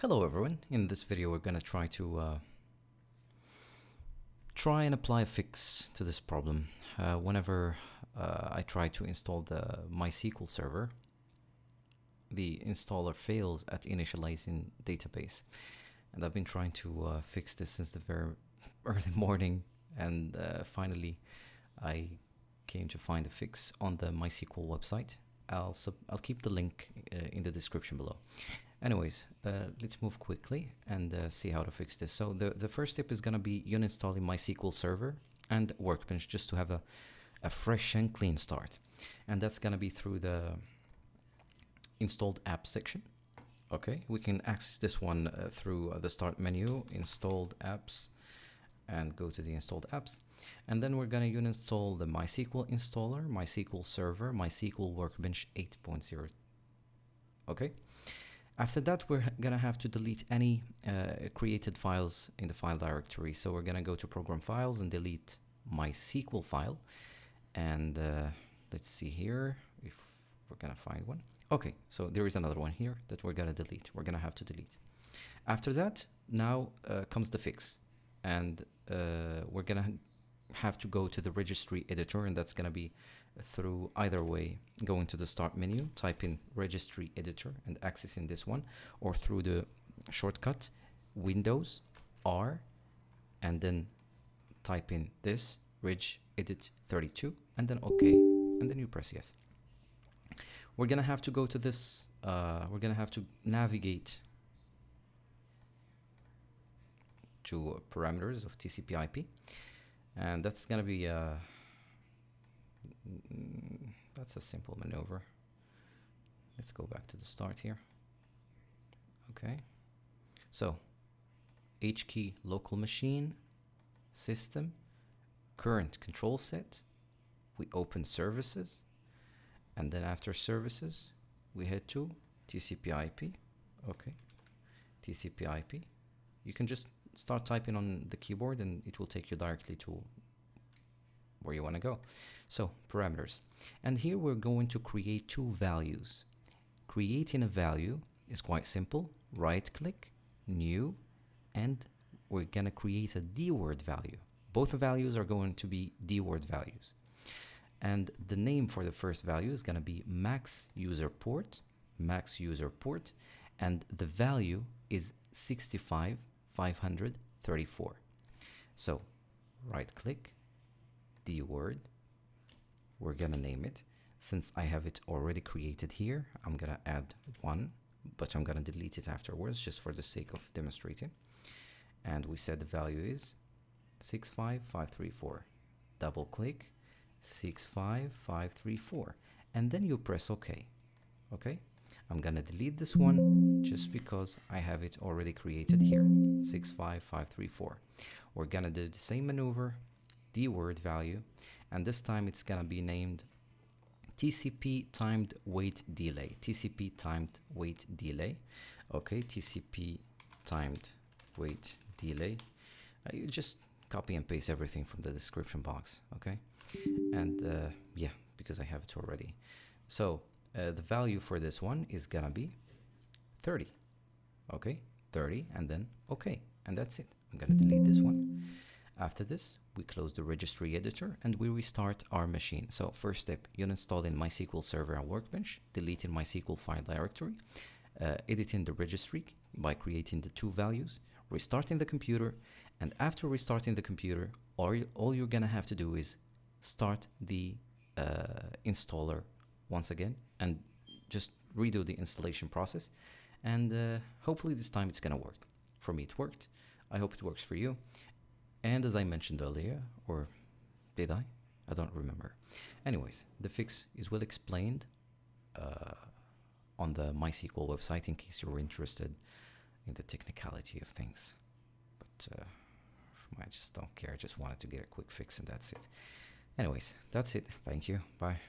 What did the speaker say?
Hello everyone, in this video we're going to try to and apply a fix to this problem. Whenever I try to install the MySQL server, the installer fails at initializing database. And I've been trying to fix this since the very early morning, and finally I came to find a fix on the MySQL website. I'll keep the link in the description below. Anyways, let's move quickly and see how to fix this. So the first step is going to be uninstalling MySQL Server and Workbench just to have a fresh and clean start. And that's going to be through the installed app section. Okay, we can access this one through the start menu, installed apps, and go to the installed apps. And then we're going to uninstall the MySQL installer, MySQL Server, MySQL Workbench 8.0. Okay. After that, we're going to have to delete any created files in the file directory. So we're going to go to program files and delete MySQL file. And let's see here if we're going to find one. Okay, so there is another one here that we're going to delete. We're going to have to delete. After that, now comes the fix. And we're going to have to go to the registry editor. And that's going to be through either way, going to the start menu, type in registry editor and accessing this one, or through the shortcut Windows R and then type in this regedit32 and then OK, and then you press yes. We're gonna have to go to this, we're gonna have to navigate to parameters of TCP/IP, and that's gonna be that's a simple maneuver. Let's go back to the start here. Okay, so HKEY_LOCAL_MACHINE, SYSTEM, CurrentControlSet. We open Services, and then after Services we head to TCP/IP. Okay, TCP/IP. You can just start typing on the keyboard and it will take you directly to where you want to go. So parameters, and here we're going to create two values. Creating a value is quite simple. Right click, new, and we're going to create a DWORD value. Both values are going to be DWORD values, and the name for the first value is going to be MaxUserPort, MaxUserPort, and the value is 65534. So right click, DWORD, we're gonna name it. Since I have it already created here, I'm gonna add one, but I'm gonna delete it afterwards just for the sake of demonstrating. And we said the value is 65534. Double click, 65534, and then you press OK. Okay, I'm gonna delete this one just because I have it already created here, 65534. We're gonna do the same maneuver, DWORD value, and this time it's gonna be named TCP Timed Wait Delay. TCP Timed Wait Delay. Okay, TCP Timed Wait Delay. You just copy and paste everything from the description box. Okay, and yeah, because I have it already. So the value for this one is gonna be 30. Okay, 30, and then okay, and that's it. I'm gonna delete this one. After this, we close the registry editor and we restart our machine. So first step, uninstalling MySQL Server and Workbench, deleting MySQL file directory, editing the registry by creating the two values, restarting the computer, and after restarting the computer, all you're gonna have to do is start the installer once again and just redo the installation process. And hopefully this time it's gonna work. For me it worked. I hope it works for you. And as I mentioned earlier, or did I? I don't remember. Anyways, the fix is well explained on the MySQL website in case you're interested in the technicality of things. But I just don't care. I just wanted to get a quick fix and that's it. Anyways, that's it. Thank you. Bye.